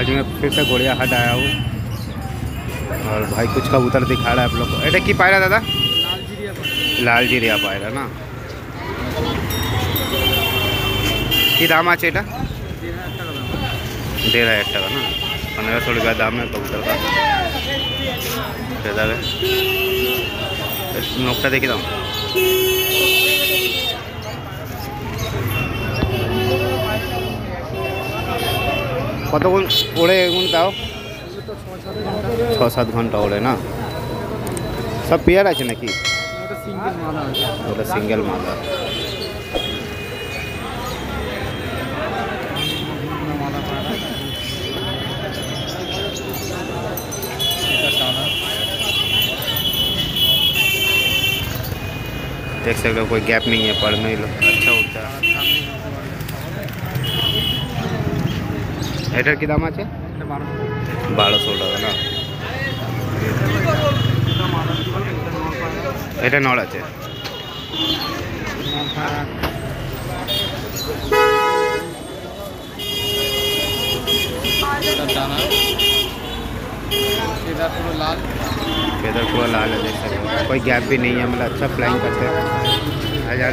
आज मैं फिर से गोरिया हट आया हूँ और भाई कुछ कबूतर दिखा रहा है आप लोग को। ऐसे की पायरा दादा? लाल जीरिया पायरा ना। की दाम आज एटा 1.5 लाख ना, 1500 रुपया दाम है कबूतर का। नोकटा देखी दाम कत उड़े घंटाओ 6-7 घंटा उड़े ना। सब पेयर आछे नाकि सिंगल मादा? देख सकते हो कोई गैप नहीं है, पढ़ नहीं लो अच्छा उड़ता है। एटर की दाम आछे 1200 टाका ना। এটা নর আছে। फेदर पूरा लाल है, देख सकते हो कोई गैप भी नहीं है, मतलब अच्छा फ्लाइंग करते हैं। 1000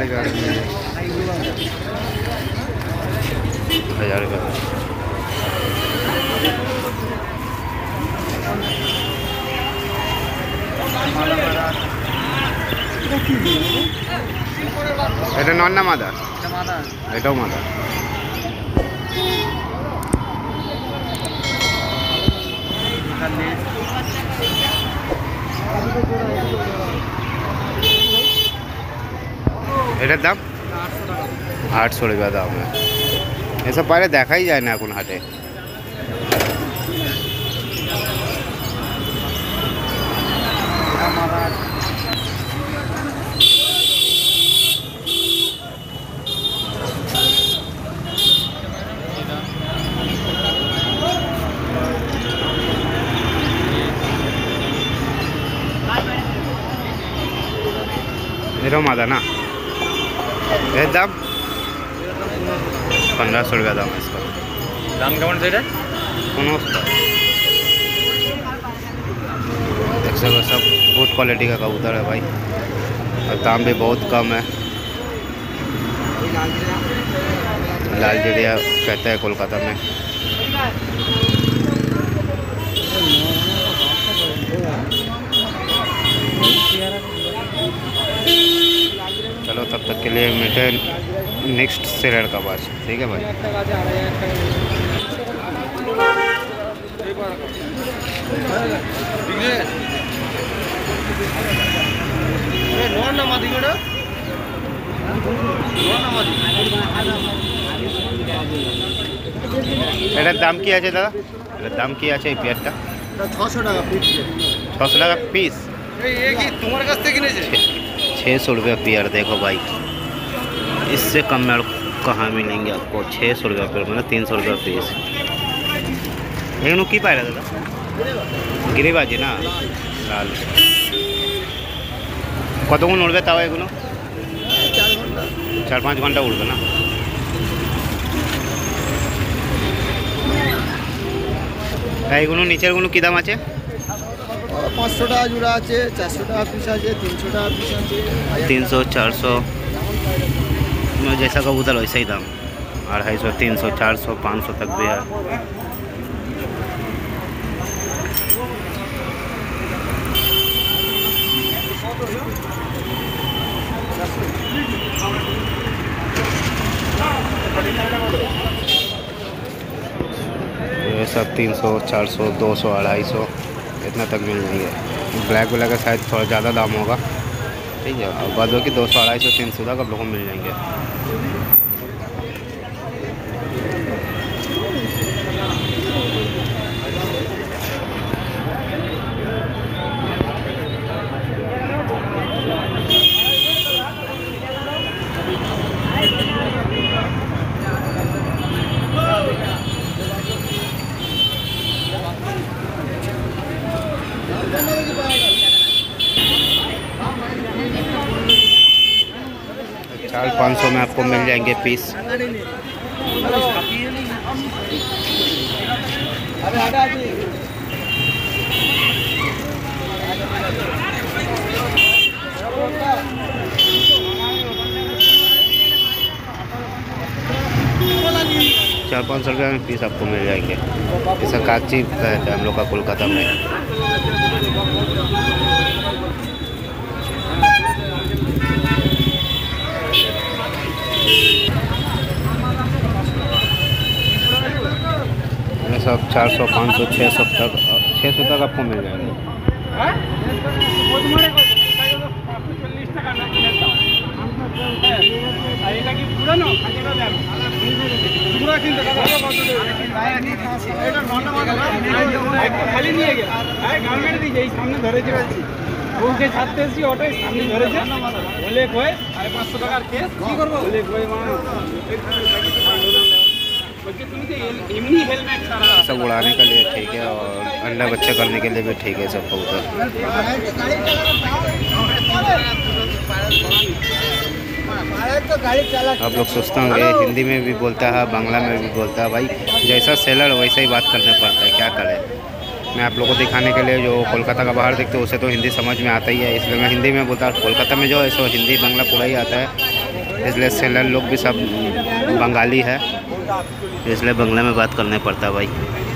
এটা নর না মাদা? এটাও মাদা। এটার দাম 800 টাকা দাম। এসব পায়রা দেখাই যায় না এখন হাটে। मादा ना दाम 1500 रुपया दाम है इसका। दाम कौन से सब गुड क्वालिटी का कबूतर है भाई और दाम भी बहुत कम है। लाल जिरिया कहते हैं कोलकाता में। चलो तब तक के लिए मिलते हैं नेक्स्ट सेलर का पास, ठीक है भाई। এটার দাম কি আছে দাদা? এটার দাম কি আছে এই পেয়ারটা? 600 টাকা পিস। 600 টাকা পিস। এই কি তোমার কাছ থেকে কিনেছে? 600 रुपया पेयर। देखो भाई इससे कम में कहाँ मिलेंगे आपको। 600 रुपया पेयर मतलब 300 रुपया पीस। लेकिन की पायरा दादा? गिरेबाजी ना लाल। कतक्षण उड़बे ताओ एगुलो? 4-5 घंटा उड़बे ना। एगुलो नीचे गुलो की दाम आछे? 500 टाका जोड़ा आछे, 400 टाका पिस आछे, 300 टाका पिस आछे। 300, 400 जैसा कबूतर वैसा ही दाम। 250, 300, 400, 500 तक भी है। ये सब 300, 400, 200, 250 इतना तक मिल जाएंगे। ब्लैक वाला का शायद थोड़ा ज़्यादा दाम होगा, ठीक है। और बाद बाकी 200, 250, 300 तक आप लोगों को मिल जाएंगे। चार 500 में आपको मिल जाएंगे पीस। 400-500 रुपये में पीस आपको मिल जाएंगे। इसका कागची कहते हैं हम लोग का कोलकाता में। सब 400, 500, 600 तक 600 तक आपको मिल जाएंगे। सब उड़ाने के लिए ठीक है और अंडा बच्चा करने के लिए भी ठीक है सब कबूतर। आप लोग सोचते होंगे हिंदी में भी बोलता है, बांग्ला में भी बोलता है, भाई जैसा सेलर वैसा ही बात करना पड़ता है, क्या करें। मैं आप लोगों को दिखाने के लिए जो कोलकाता का बाहर देखते हो उसे तो हिंदी समझ में आता ही है, इसलिए मैं हिंदी में बोलता हूँ। कोलकाता में जो ऐसा हिंदी बांग्ला पूरा ही आता है, इसलिए सेलर लोग भी सब बंगाली है, इसलिए बांग्ला में बात करना पड़ता है भाई।